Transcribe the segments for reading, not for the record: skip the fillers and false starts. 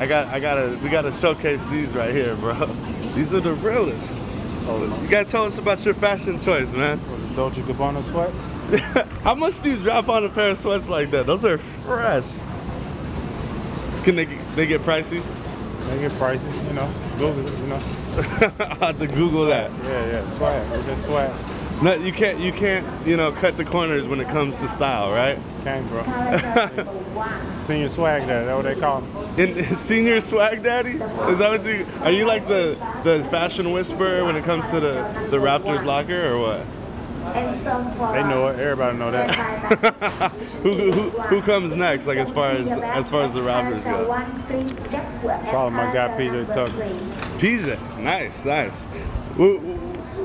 We gotta showcase these right here, bro. These are the realest. You gotta tell us about your fashion choice, man. The Dolce Gabbana sweat. How much do you drop on a pair of sweats like that? Those are fresh. Can they get pricey? They get pricey, you know. Google it, you know. I have to Google sweat. That. Yeah, sweat. It's just sweat. No, you can't, you know, cut the corners when it comes to style, right? Can't, bro. Senior swag daddy, that's what they call me. And senior swag daddy? Is that what you? Are you like the fashion whisperer when it comes to the Raptors locker or what? They know it. Everybody know that. who comes next? Like as far as the Raptors go. Probably my guy PJ Tucker. PJ, nice.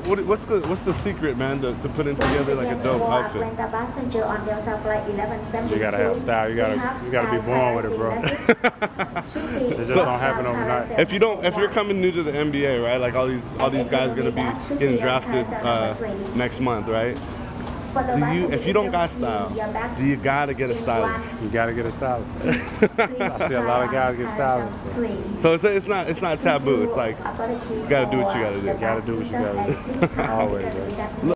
What's the secret, man, to putting together like a dope outfit? You gotta have style. You gotta be born with it, bro. It just don't happen overnight. If you're coming new to the NBA, right? Like all these guys are gonna be getting drafted next month, right? If you don't got style, do you gotta get a stylist? You gotta get a stylist. I see a lot of guys get stylists. So, it's not taboo. It's like you gotta do what you gotta do. Always. Right?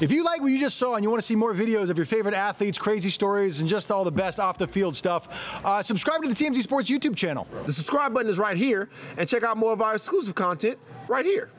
If you like what you just saw and you want to see more videos of your favorite athletes, crazy stories, and just all the best off-the-field stuff, subscribe to the TMZ Sports YouTube channel. The subscribe button is right here, and check out more of our exclusive content right here.